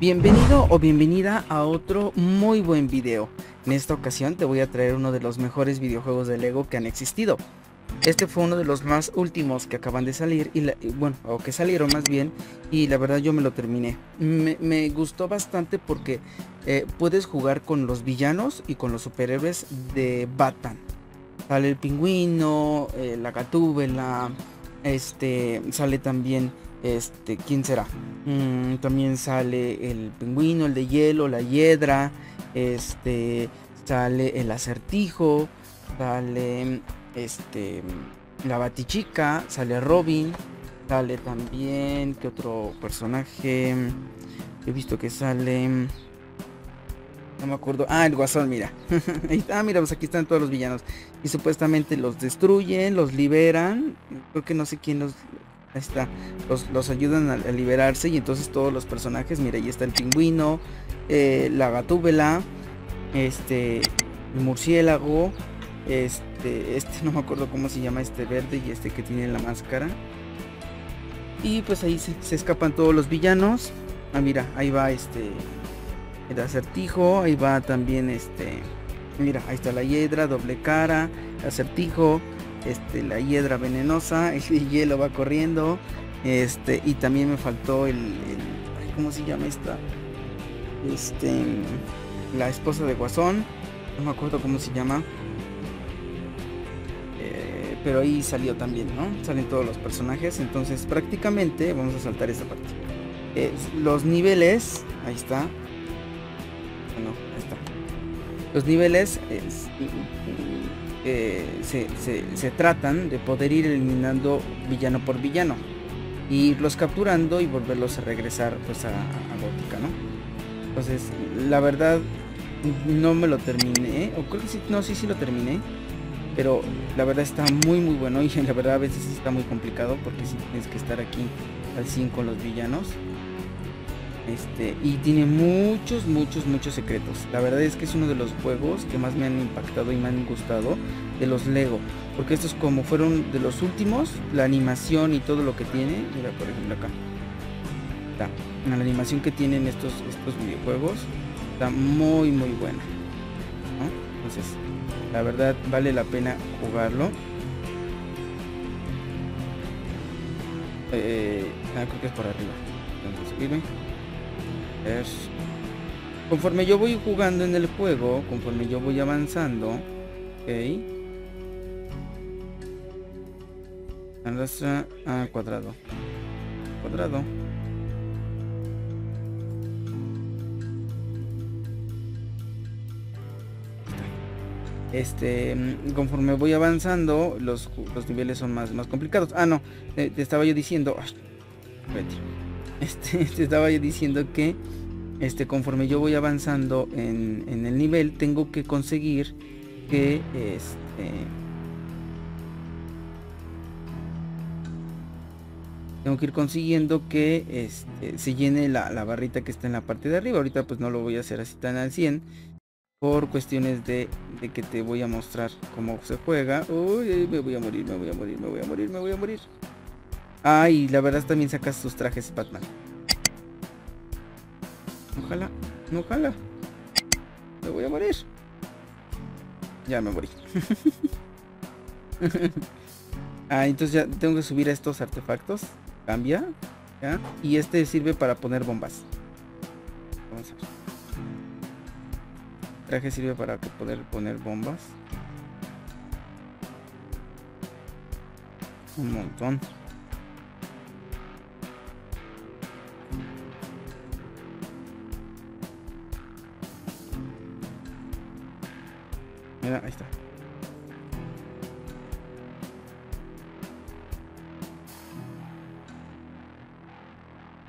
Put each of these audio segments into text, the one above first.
Bienvenido o bienvenida a otro muy buen video. En esta ocasión te voy a traer uno de los mejores videojuegos de LEGO que han existido. Este fue uno de los más últimos que acaban de salir, o que salieron más bien, y la verdad yo me lo terminé. Me gustó bastante porque puedes jugar con los villanos y con los superhéroes de Batman. Sale el Pingüino, la Gatúbela, sale también... ¿quién será? También sale el Pingüino, el de hielo, la Hiedra, sale el Acertijo, sale la Batichica, sale Robin, sale también, ¿qué otro personaje? He visto que sale, no me acuerdo, ah, el Guasón, mira. Ah, mira, pues aquí están todos los villanos y supuestamente los destruyen, los liberan, creo que no sé quién los... Ahí está, los ayudan a liberarse y entonces todos los personajes, mira, ahí está el Pingüino, la Gatúbela, el Murciélago, no me acuerdo cómo se llama, verde y que tiene la máscara. Y pues ahí se escapan todos los villanos. Ah, mira, ahí va el Acertijo, ahí va también mira, ahí está la Hiedra, Doble Cara, Acertijo. La Hiedra venenosa, el hielo va corriendo, y también me faltó el ¿cómo se llama esta? La esposa de Guasón, no me acuerdo cómo se llama, pero ahí salió también, ¿no? Salen todos los personajes, entonces prácticamente, vamos a saltar esta parte, los niveles, ahí está, no, ahí está, los niveles, se tratan de poder ir eliminando villano por villano, irlos capturando y volverlos a regresar pues a Gótica, ¿no? Entonces la verdad no me lo terminé, o creo que sí, no, sí lo terminé, pero la verdad está muy bueno y la verdad a veces está muy complicado porque sí tienes que estar aquí al 100 con los villanos, y tiene muchos secretos. La verdad es que es uno de los juegos que más me han impactado y me han gustado de los Lego, porque estos como fueron de los últimos, la animación y todo lo que tiene, mira, por ejemplo acá la animación que tienen estos videojuegos está muy buena, ¿no? Entonces la verdad vale la pena jugarlo. Creo que es por arriba. Entonces, miren. Conforme yo voy jugando en el juego, conforme yo voy avanzando, arrastra a cuadrado, conforme voy avanzando los niveles son más complicados. Ah, no, te estaba yo diciendo, te estaba yo diciendo que conforme yo voy avanzando en el nivel, tengo que conseguir que tengo que ir consiguiendo que se llene la barrita que está en la parte de arriba. Ahorita pues no lo voy a hacer así tan al 100 por cuestiones de que te voy a mostrar cómo se juega. Uy, me voy a morir. Ah, y la verdad también sacas sus trajes Batman. Ojalá, no jala. Me voy a morir. Ya me morí. Ah, entonces ya tengo que subir a estos artefactos. Cambia. ¿Ya? Y sirve para poner bombas. Vamos a ver. El traje sirve para poder poner bombas. Un montón. Mira, ahí está.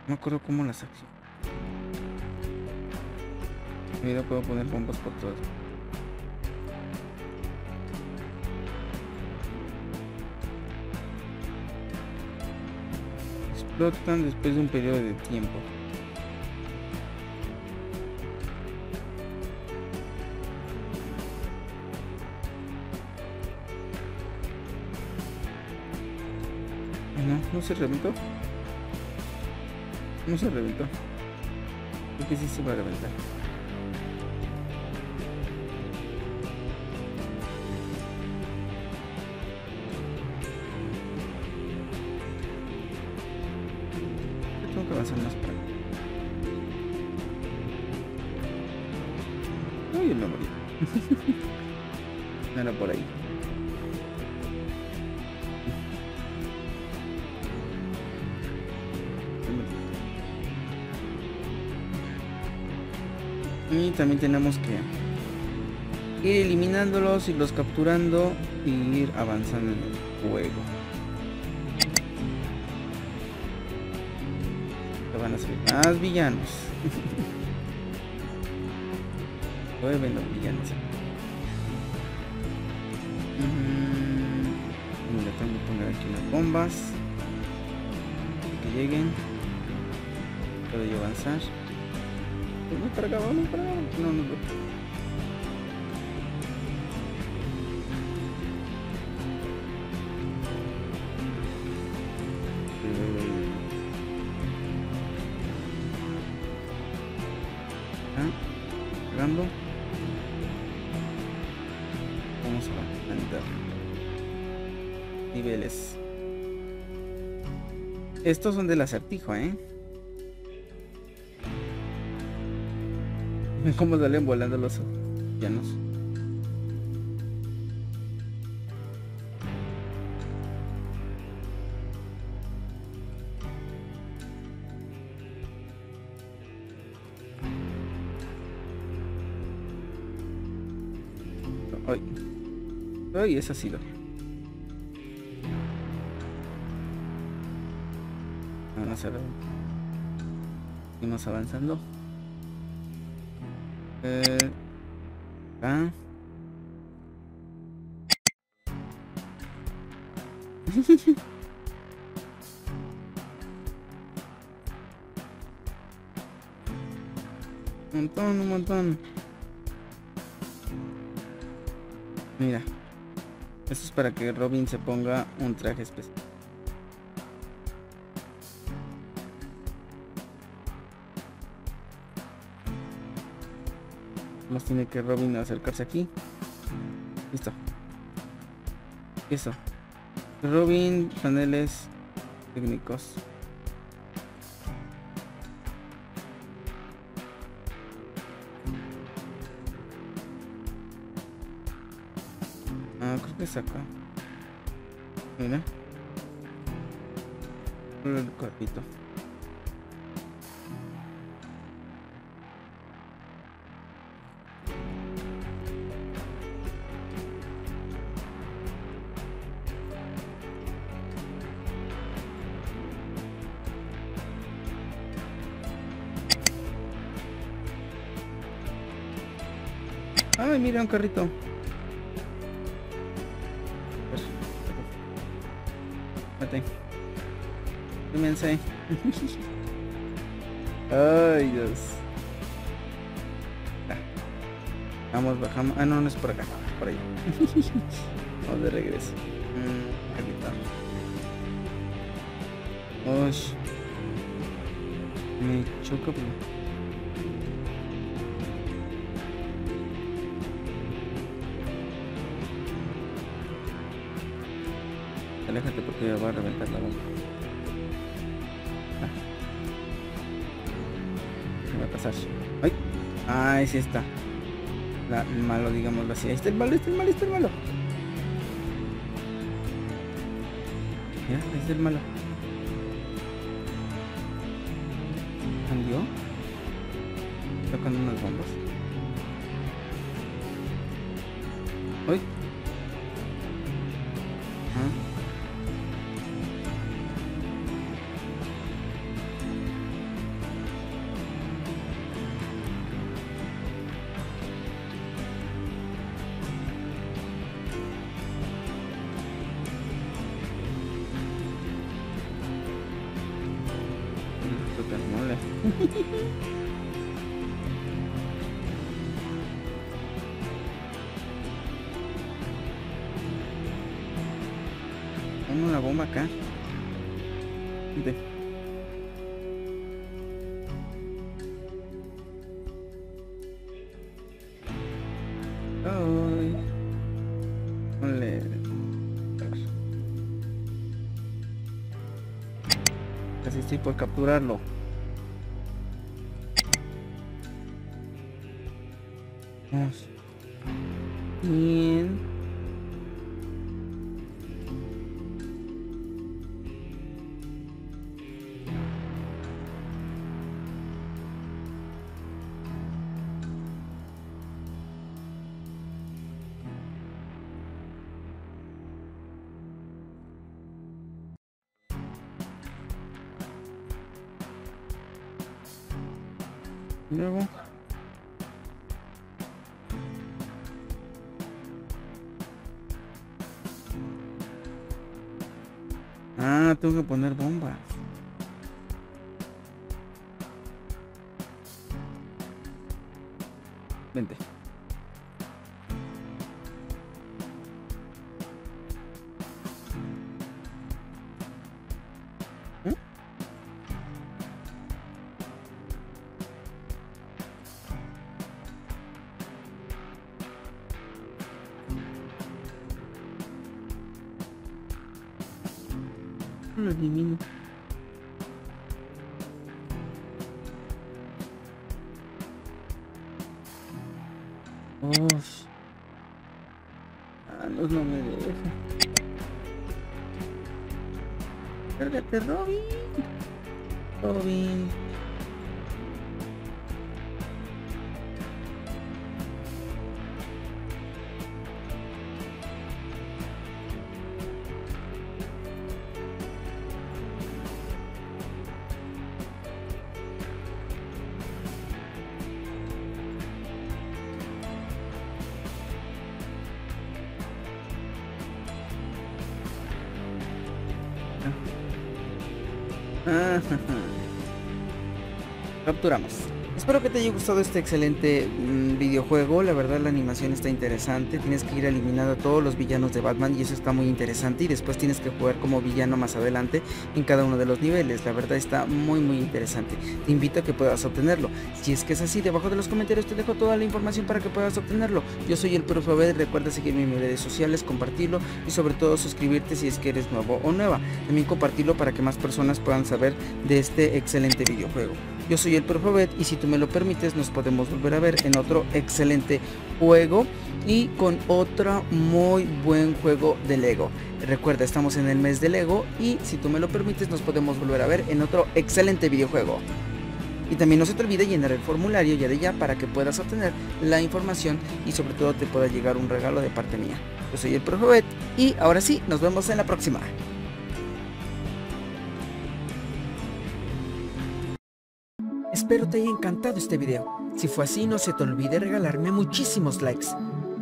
No me acuerdo cómo las acciono. Mira, puedo poner bombas por todo. Explotan después de un periodo de tiempo. No se reventó. que sí se va a reventar. Tengo que avanzar más para acá. Uy, me morí. No era por ahí. Y también tenemos que ir eliminándolos, irlos capturando y ir avanzando en el juego. Te van a salir más villanos. Vuelven los villanos. Mira, tengo que poner aquí las bombas. Que lleguen. Puedo yo avanzar. Vamos para acá, vamos para acá. No, no, no. ¿Ah? Pegando. Vamos a entrar. Niveles. Estos son del acertijo, ¿eh? Como salen volando los llanos. Ay, ay, esa ha sido. Vamos a ver. Seguimos avanzando. Acá. un montón. Mira, esto es para que Robin se ponga un traje especial. Más tiene que Robin acercarse aquí. Listo. Eso. Robin, paneles técnicos. Ah, creo que es acá. Mira. El cuerpito. Ay, mira, un carrito. Vete. Comencé. Ay, Dios. Vamos, bajamos. Ah, no, no es por acá. Por ahí. Vamos de regreso. Carrito. Ush. Me choca, pero... Aléjate porque me va a reventar la bomba. ¿Qué va a pasar? ¡Ay! ¡Ay, sí está! La, el malo, digámoslo así. ¡Ahí está el malo, ahí está el malo! Mira, ahí está el malo. ¿Cambió? Tocando unas bombas. ¡Ay! Pongo una bomba acá. así por capturarlo. Bien. Luego tengo que poner bombas. Vente. Lo elimino. No me deja. Cárgate, Robin. Capturamos. Espero que te haya gustado este excelente videojuego. La verdad, la animación está interesante. Tienes que ir eliminando a todos los villanos de Batman y eso está muy interesante, y después tienes que jugar como villano más adelante en cada uno de los niveles. La verdad está muy interesante. Te invito a que puedas obtenerlo. Si es que es así, debajo de los comentarios te dejo toda la información para que puedas obtenerlo. Yo soy el Profe Obed. Recuerda seguirme en mis redes sociales, compartirlo y sobre todo suscribirte si es que eres nuevo o nueva. También compartirlo para que más personas puedan saber de este excelente videojuego. Yo soy el Profe Obed y si tú me lo permites nos podemos volver a ver en otro excelente juego y con otro muy buen juego de LEGO. Recuerda, estamos en el mes de LEGO y si tú me lo permites nos podemos volver a ver en otro excelente videojuego. Y también no se te olvide llenar el formulario ya de ya para que puedas obtener la información y sobre todo te pueda llegar un regalo de parte mía. Yo soy el Profe Obed y ahora sí, nos vemos en la próxima. Espero te haya encantado este video. Si fue así, no se te olvide regalarme muchísimos likes.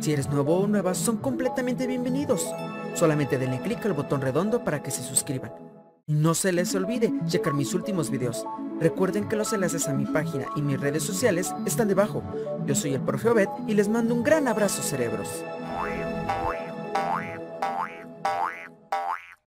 Si eres nuevo o nueva, son completamente bienvenidos. Solamente denle clic al botón redondo para que se suscriban. Y no se les olvide checar mis últimos videos. Recuerden que los enlaces a mi página y mis redes sociales están debajo. Yo soy el Profe Obed y les mando un gran abrazo, cerebros.